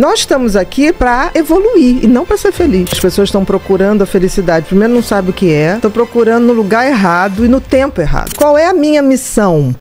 Nós estamos aqui para evoluir e não para ser feliz. As pessoas estão procurando a felicidade. Primeiro não sabe o que é, estão procurando no lugar errado e no tempo errado. Qual é a minha missão?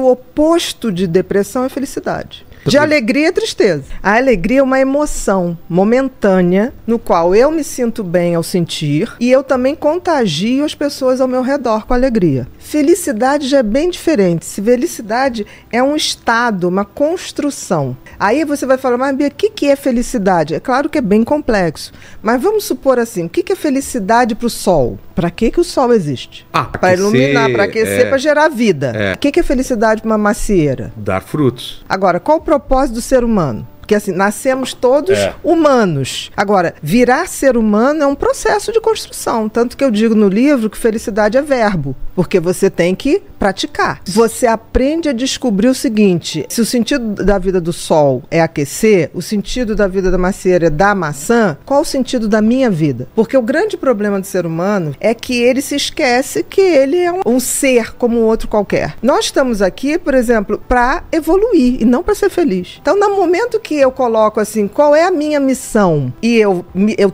O oposto de depressão é felicidade. De alegria é tristeza. A alegria é uma emoção momentânea no qual eu me sinto bem ao sentir e eu também contagio as pessoas ao meu redor com alegria. Felicidade já é bem diferente. Felicidade é um estado, uma construção. Aí você vai falar, mas Bia, o que é felicidade? É claro que é bem complexo, mas vamos supor assim, o que é felicidade para o sol? Para que o sol existe? Ah, para iluminar, para aquecer, para gerar vida. O que é felicidade para uma macieira? Dar frutos. Agora, qual o propósito do ser humano? Porque assim, nascemos todos humanos. Agora, virar ser humano é um processo de construção. Tanto que eu digo no livro que felicidade é verbo. Porque você tem que praticar. Você aprende a descobrir o seguinte. Se o sentido da vida do sol é aquecer, o sentido da vida da macieira é dar maçã, qual o sentido da minha vida? Porque o grande problema do ser humano é que ele se esquece que ele é um ser como outro qualquer. Nós estamos aqui, por exemplo, para evoluir e não para ser feliz. Então, no momento que eu coloco assim, qual é a minha missão? E eu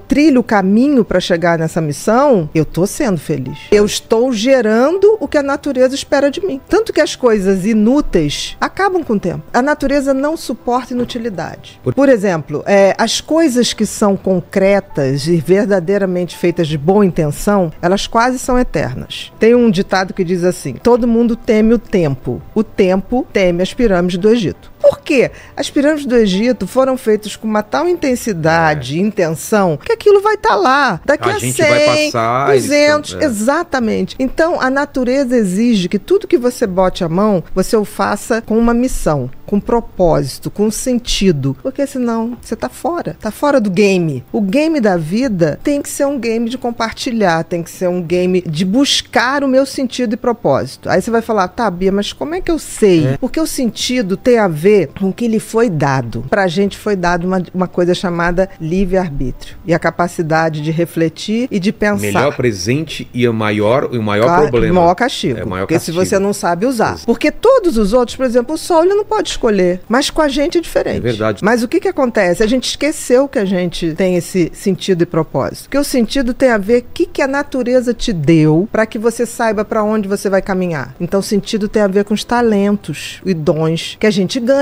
trilho o caminho para chegar nessa missão, eu tô sendo feliz. Eu estou gerando o que a natureza espera de mim. Tanto que as coisas inúteis acabam com o tempo. A natureza não suporta inutilidade. Por exemplo, as coisas que são concretas e verdadeiramente feitas de boa intenção, elas quase são eternas. Tem um ditado que diz assim, todo mundo teme o tempo teme as pirâmides do Egito. Por quê? As pirâmides do Egito foram feitas com uma tal intensidade e intenção que aquilo vai estar lá. Daqui a 100, vai passar, 200, exatamente. Então, a natureza exige que tudo que você bote a mão, você o faça com uma missão, com um propósito, com um sentido. Porque senão, você está fora. Está fora do game. O game da vida tem que ser um game de compartilhar, tem que ser um game de buscar o meu sentido e propósito. Aí você vai falar, tá, Bia, mas como é que eu sei? Porque o sentido tem a ver com o que lhe foi dado. Pra gente foi dado uma coisa chamada livre-arbítrio. E a capacidade de refletir e de pensar. Melhor presente e o maior problema. O maior castigo. Porque castigo. Se você não sabe usar. Porque todos os outros, por exemplo, o sol ele não pode escolher. Mas com a gente é diferente. É verdade. Mas o que acontece? A gente esqueceu que a gente tem esse sentido e propósito. Porque o sentido tem a ver com o que a natureza te deu pra que você saiba pra onde você vai caminhar. Então o sentido tem a ver com os talentos e dons que a gente ganha.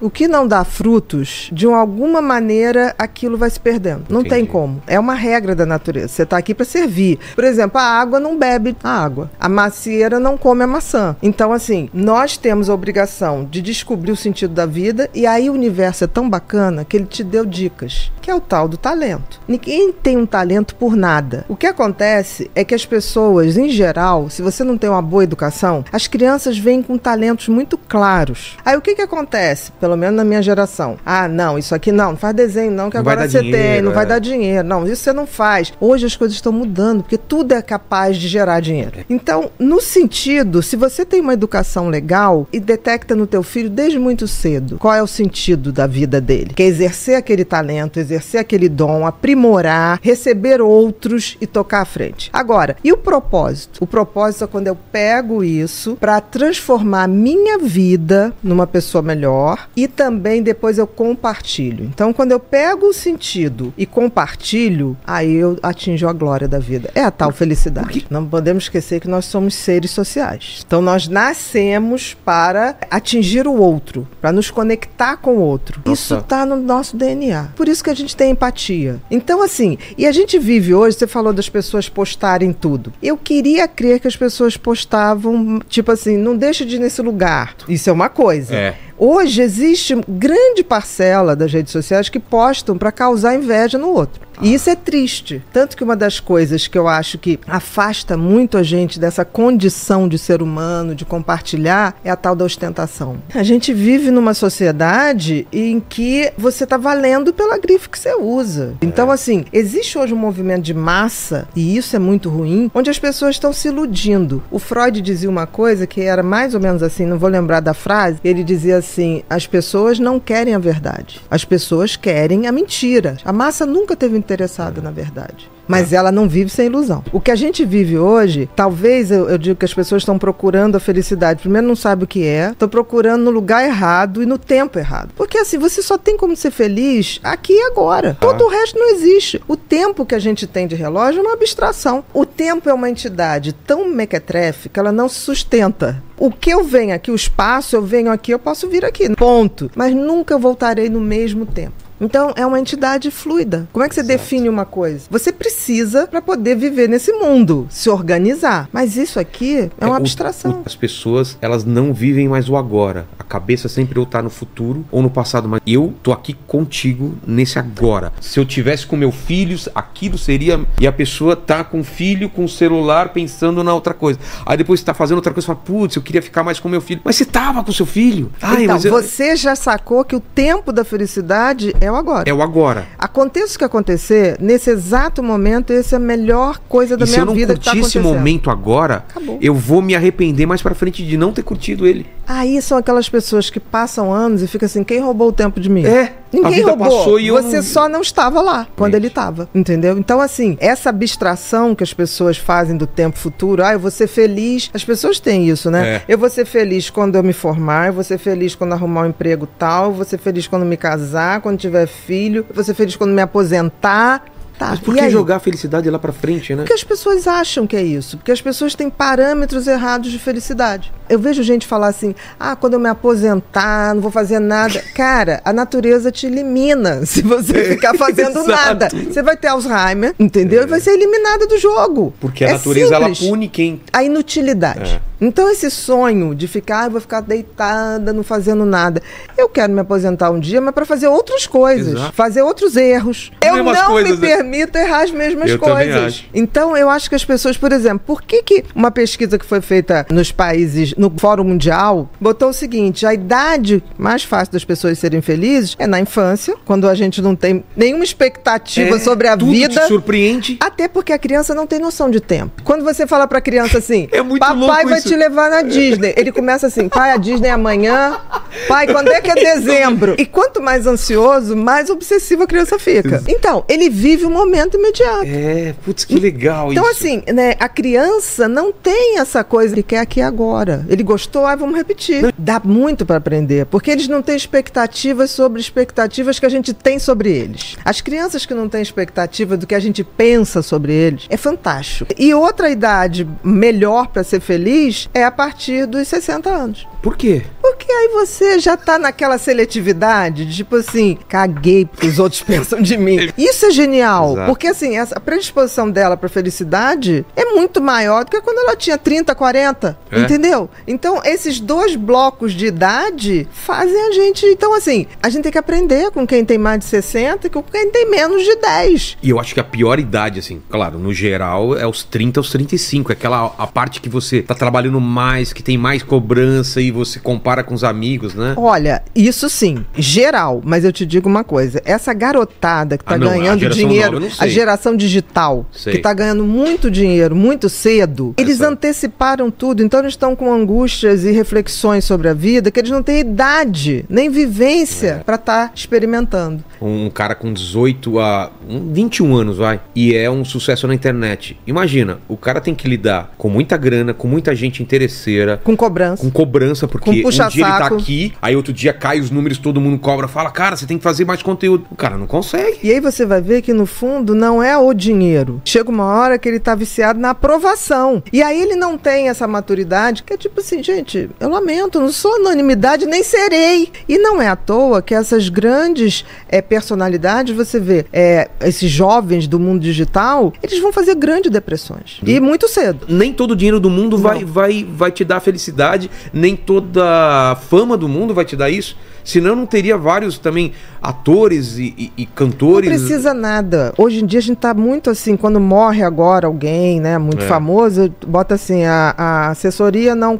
O que não dá frutos, de alguma maneira, aquilo vai se perdendo. Não tem como. É uma regra da natureza. Você está aqui para servir. Por exemplo, a água não bebe a água. A macieira não come a maçã. Então, assim, nós temos a obrigação de descobrir o sentido da vida e aí o universo é tão bacana que ele te deu dicas, que é o tal do talento. Ninguém tem um talento por nada. O que acontece é que as pessoas, em geral, se você não tem uma boa educação, as crianças vêm com talentos muito claros. Aí o que acontece? Pelo menos na minha geração. Ah, não, isso aqui não faz desenho não, que não agora você dinheiro, tem, não vai dar dinheiro. Não, isso você não faz. Hoje as coisas estão mudando, porque tudo é capaz de gerar dinheiro. Então, no sentido, se você tem uma educação legal e detecta no teu filho desde muito cedo qual é o sentido da vida dele, que é exercer aquele talento, exercer aquele dom, aprimorar, receber outros e tocar à frente. Agora, e o propósito? O propósito é quando eu pego isso para transformar minha vida numa pessoa melhor. E também depois eu compartilho. Então, quando eu pego o sentido e compartilho, aí eu atinjo a glória da vida. É a tal felicidade. Não podemos esquecer que nós somos seres sociais. Então, nós nascemos para atingir o outro, para nos conectar com o outro. Nossa. Isso está no nosso DNA. Por isso que a gente tem empatia. Então, assim, e a gente vive hoje, você falou das pessoas postarem tudo. Eu queria crer que as pessoas postavam, tipo assim, não deixa de ir nesse lugar. Isso é uma coisa. Hoje existe grande parcela das redes sociais que postam para causar inveja no outro. E isso é triste. Tanto que uma das coisas que eu acho que afasta muito a gente dessa condição de ser humano, de compartilhar, é a tal da ostentação. A gente vive numa sociedade em que você está valendo pela grife que você usa. Então, assim, existe hoje um movimento de massa, e isso é muito ruim, onde as pessoas estão se iludindo. O Freud dizia uma coisa que era mais ou menos assim, não vou lembrar da frase, ele dizia assim, as pessoas não querem a verdade. As pessoas querem a mentira. A massa nunca teve interessada na verdade. mas ela não vive sem ilusão. O que a gente vive hoje, talvez eu digo que as pessoas estão procurando a felicidade. Primeiro não sabe o que é, estão procurando no lugar errado e no tempo errado. Porque assim, você só tem como ser feliz aqui e agora. Todo o resto não existe. O tempo que a gente tem de relógio é uma abstração. O tempo é uma entidade tão mequetrefe que ela não se sustenta. O que eu venho aqui, o espaço, eu venho aqui, eu posso vir aqui, ponto. Mas nunca voltarei no mesmo tempo. Então, é uma entidade fluida. Como é que você define uma coisa? Você precisa, para poder viver nesse mundo, se organizar. Mas isso aqui é uma abstração. As pessoas, elas não vivem mais o agora. A cabeça sempre ou tá no futuro ou no passado. Mas eu tô aqui contigo nesse agora. Se eu tivesse com meu filho, aquilo seria... E a pessoa tá com o filho, com o celular, pensando na outra coisa. Aí depois você tá fazendo outra coisa, fala, putz, eu queria ficar mais com meu filho. Mas você tava com seu filho. Ai, então, mas eu... você já sacou que o tempo da felicidade é o agora. É o agora. Aconteça o que acontecer, nesse exato momento, essa é a melhor coisa da minha vida que tá acontecendo. Se eu não curtir esse momento agora, acabou. Eu vou me arrepender mais pra frente de não ter curtido ele. Aí são aquelas pessoas que passam anos e ficam assim, quem roubou o tempo de mim? É. Ninguém roubou, e você não... só não estava lá quando ele estava, entendeu? Então assim, essa abstração que as pessoas fazem do tempo futuro, ah, eu vou ser feliz, as pessoas têm isso, né? Eu vou ser feliz quando eu me formar, eu vou ser feliz quando arrumar um emprego tal, eu vou ser feliz quando me casar, quando tiver filho, eu vou ser feliz quando me aposentar. Tá, mas por que jogar a felicidade lá pra frente, né? Porque as pessoas acham que é isso. Porque as pessoas têm parâmetros errados de felicidade. Eu vejo gente falar assim, ah, quando eu me aposentar, não vou fazer nada. Cara, a natureza te elimina se você ficar fazendo nada. Você vai ter Alzheimer, entendeu? E vai ser eliminada do jogo. Porque a natureza, ela pune quem... A inutilidade. Então esse sonho de ficar, ah, eu vou ficar deitada, não fazendo nada. Eu quero me aposentar um dia, mas pra fazer outras coisas. Fazer outros erros. Eu não me permito errar as mesmas coisas. Então, eu acho que as pessoas, por exemplo, por que que uma pesquisa que foi feita nos países, no Fórum Mundial, botou o seguinte, a idade mais fácil das pessoas serem felizes é na infância, quando a gente não tem nenhuma expectativa sobre a vida. Te surpreende. Até porque a criança não tem noção de tempo. Quando você fala pra criança assim, papai vai te levar na Disney. Ele começa assim, pai, a Disney é amanhã. Pai, quando é que é dezembro? E quanto mais ansioso, mais obsessivo a criança fica. Então, ele vive uma momento imediato. É, putz, que legal então, isso. Então assim, né, a criança não tem essa coisa que quer aqui agora. Ele gostou, aí vamos repetir. Não. Dá muito pra aprender, porque eles não têm expectativas sobre expectativas que a gente tem sobre eles. As crianças que não têm expectativa do que a gente pensa sobre eles, é fantástico. E outra idade melhor pra ser feliz é a partir dos 60 anos. Por quê? Porque aí você já tá naquela seletividade, tipo assim, caguei porque os outros pensam de mim. Isso é genial. Porque assim, a predisposição dela pra felicidade é muito maior do que quando ela tinha 30, 40, entendeu? Então, esses dois blocos de idade fazem a gente... Então assim, a gente tem que aprender com quem tem mais de 60 e com quem tem menos de 10. E eu acho que a pior idade, assim, claro, no geral, é os 30 aos 35. É aquela a parte que você tá trabalhando mais, que tem mais cobrança e você compara com os amigos, né? Olha, isso sim, geral, mas eu te digo uma coisa, essa garotada que tá ganhando dinheiro... A geração digital, que está ganhando muito dinheiro, muito cedo, eles anteciparam tudo, então eles estão com angústias e reflexões sobre a vida que eles não têm idade, nem vivência para estar experimentando. Um cara com 18 a 21 anos, vai, e é um sucesso na internet. Imagina, o cara tem que lidar com muita grana, com muita gente interesseira. Com cobrança. Com cobrança, porque um dia ele tá aqui, aí outro dia cai os números, todo mundo cobra, fala, cara, você tem que fazer mais conteúdo. O cara não consegue. E aí você vai ver que no fundo não é o dinheiro. Chega uma hora que ele tá viciado na aprovação. E aí ele não tem essa maturidade que é tipo assim, gente, eu lamento, não sou anonimidade, nem serei. E não é à toa que essas grandes personalidades, você vê esses jovens do mundo digital, eles vão fazer grandes depressões. E muito cedo. Nem todo o dinheiro do mundo vai te dar felicidade, nem toda a fama do mundo vai te dar isso. Senão não teria vários também atores e cantores. Não precisa nada. Hoje em dia a gente tá muito assim, quando morre agora alguém, né, muito famoso, bota assim, a assessoria não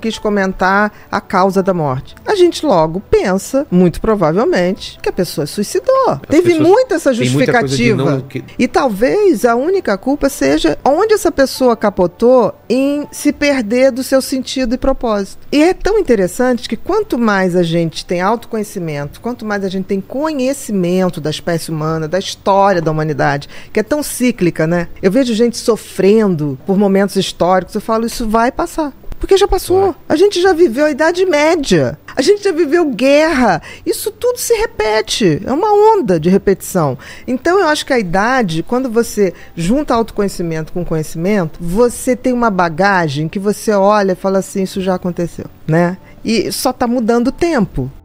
quis comentar a causa da morte. A gente logo pensa, muito provavelmente, que a pessoa suicidou. Teve muita essa justificativa. E talvez a única culpa seja onde essa pessoa capotou em se perder do seu sentido e propósito. E é tão interessante que quanto mais a gente tem autoconhecimento, quanto mais a gente tem conhecimento da espécie humana, da história da humanidade, que é tão cíclica, né? Eu vejo gente sofrendo por momentos históricos, eu falo, isso vai passar. Porque já passou. A gente já viveu a Idade Média. A gente já viveu guerra. Isso tudo se repete. É uma onda de repetição. Então, eu acho que a idade, quando você junta autoconhecimento com conhecimento, você tem uma bagagem que você olha e fala assim, isso já aconteceu, né? E só está mudando o tempo.